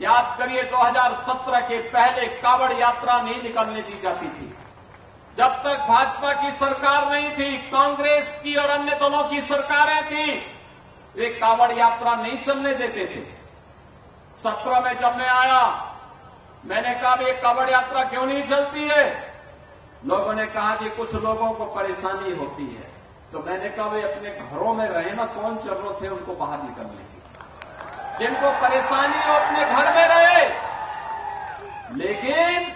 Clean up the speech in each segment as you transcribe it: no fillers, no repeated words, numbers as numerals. याद करिए 2017 के पहले कांवड़ यात्रा नहीं निकलने दी जाती थी। जब तक भाजपा की सरकार नहीं थी, कांग्रेस की और अन्य दोनों की सरकारें थी, वे कांवड़ यात्रा नहीं चलने देते थे। 17 में जब मैं आया, मैंने कहा ये कांवड़ यात्रा क्यों नहीं चलती है? लोगों ने कहा कि कुछ लोगों को परेशानी होती है। तो मैंने कहा वे अपने घरों में रहे ना, कौन जरूरत है उनको बाहर निकलने की? जिनको परेशानी हो अपने घर में रहे। लेकिन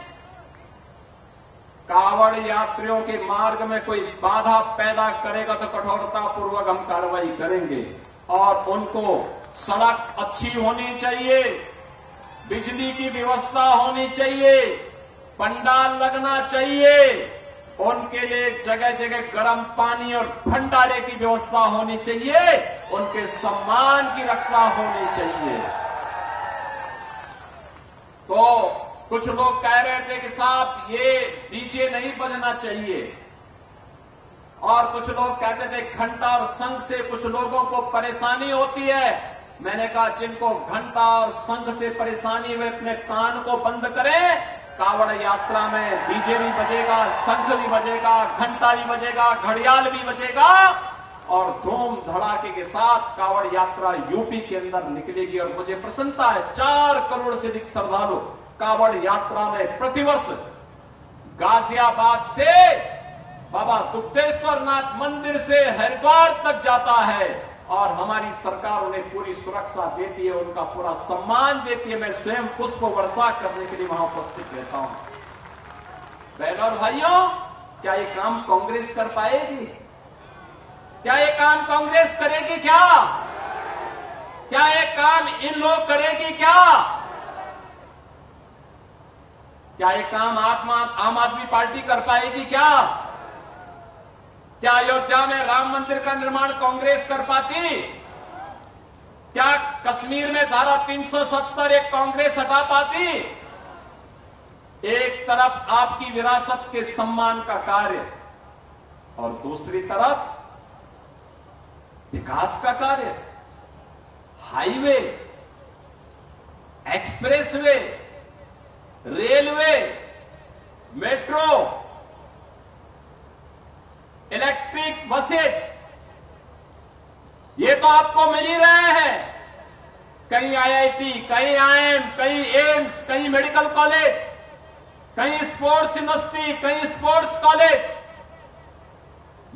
कांवड़ यात्रियों के मार्ग में कोई बाधा पैदा करेगा तो कठोरतापूर्वक हम कार्रवाई करेंगे। और उनको सड़क अच्छी होनी चाहिए, बिजली की व्यवस्था होनी चाहिए, पंडाल लगना चाहिए, उनके लिए जगह जगह गर्म पानी और भंडारे की व्यवस्था होनी चाहिए, उनके सम्मान की रक्षा होनी चाहिए। तो कुछ लोग कह रहे थे कि साहब ये डीजे नहीं बजना चाहिए, और कुछ लोग कहते थे घंटा और संघ से कुछ लोगों को परेशानी होती है। मैंने कहा जिनको घंटा और संघ से परेशानी, वे अपने कान को बंद करें। कांवड़ यात्रा में डीजे भी बजेगा, संघ भी बजेगा, घंटा भी बजेगा, घड़ियाल भी बजेगा, और धूम धड़ाके के साथ कांवड़ यात्रा यूपी के अंदर निकलेगी। और मुझे प्रसन्नता है 4 करोड़ से अधिक श्रद्धालु कांवड़ यात्रा में प्रतिवर्ष गाजियाबाद से बाबा गुप्तेश्वरनाथ मंदिर से हरिद्वार तक जाता है, और हमारी सरकार उन्हें पूरी सुरक्षा देती है, उनका पूरा सम्मान देती है। मैं स्वयं पुष्प वर्षा करने के लिए वहां उपस्थित रहता हूं। बहनों और भाइयों, क्या ये काम कांग्रेस कर पाएगी? क्या ये काम कांग्रेस करेगी? क्या ये काम इन लोग करेगी? क्या ये काम आम आदमी पार्टी कर पाएगी? क्या अयोध्या में राम मंदिर का निर्माण कांग्रेस कर पाती? क्या कश्मीर में धारा 370 एक कांग्रेस हटा पाती? एक तरफ आपकी विरासत के सम्मान का कार्य, और दूसरी तरफ विकास का कार्य। Highway, expressway, railway, metro, electric buses, ये तो आपको मिल ही रहे हैं। कहीं आईआईटी, कहीं आईएम, कहीं एम्स, कहीं मेडिकल कॉलेज, कहीं स्पोर्ट्स यूनिवर्सिटी, कहीं स्पोर्ट्स कॉलेज,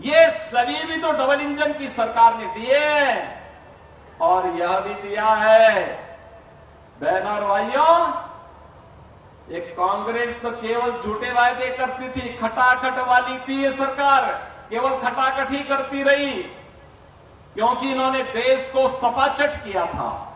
ये सभी भी तो डबल इंजन की सरकार ने दिए और यह भी दिया है। बहनों और भाइयों, एक कांग्रेस तो केवल झूठे वायदे करती थी, खटाखट वाली थी ये सरकार, केवल खटाखट ही करती रही, क्योंकि इन्होंने देश को सपाचट किया था।